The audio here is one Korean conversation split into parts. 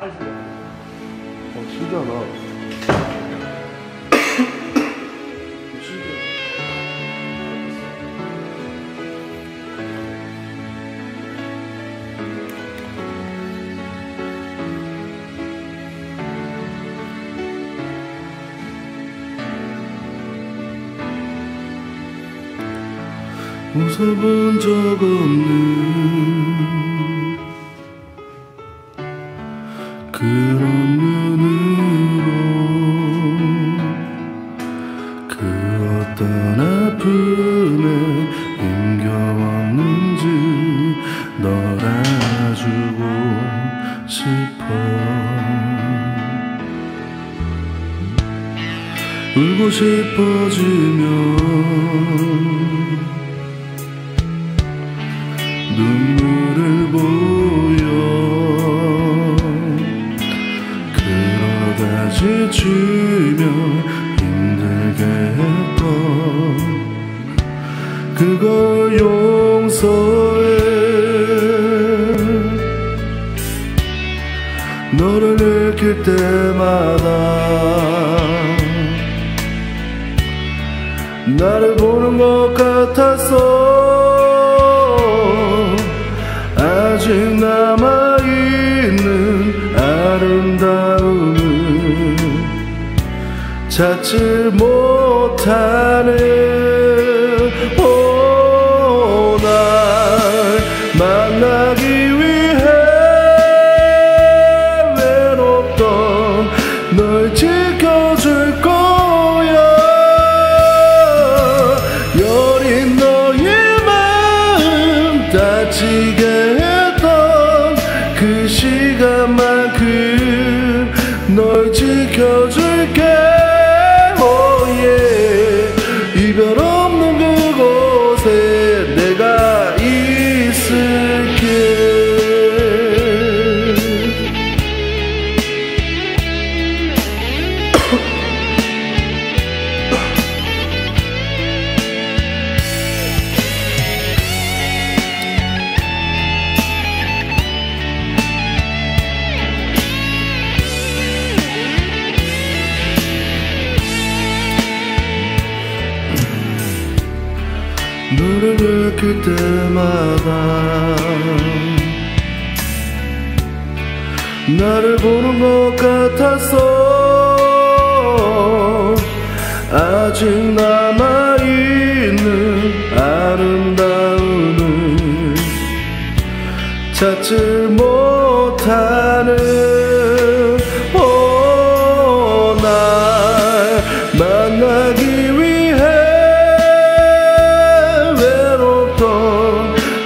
신기하다. 웃어본 적 없는 그런 눈으로 그 어떤 아픔에 힘겨웠는지 널 안아주고 싶어. 울고 싶어지면 눈물을 보여. 그러다 지치며 힘들게 했던 그걸 용서해. 너를 느낄 때마다 나를 보는 것 같았어. 아직 남아있는 아름다움을 찾지 못하네. 오, 날 만나기 위해 외롭던 널 지켜줄 거야. 여린 너의 마음 다치게 시간만큼 널 지켜줄게. 오예. 이별 없는 그곳에 내가 있을게. 너를 느낄 때마다 나를 보는 것 같았어. 아직 남아있는 아름다움을 찾지 못하는.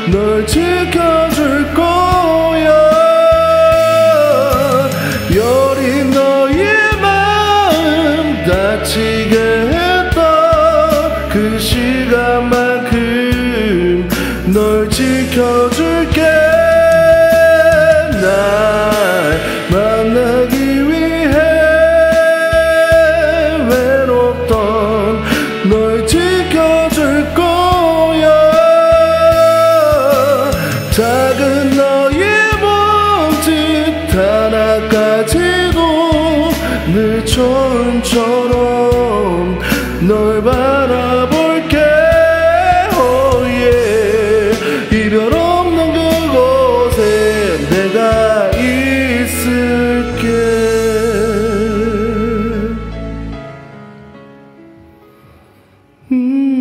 널 지켜줄 거야. 여린 너의 마음 다치게 했던 그 시간만큼 널 지켜줄게. 날 만나기 위해 외롭던 널 지켜줄 거야. 작은 너의 몸짓 하나까지도 늘 처음처럼 널 바라볼게. 오예. 이별 없는 그곳에 내가 있을게.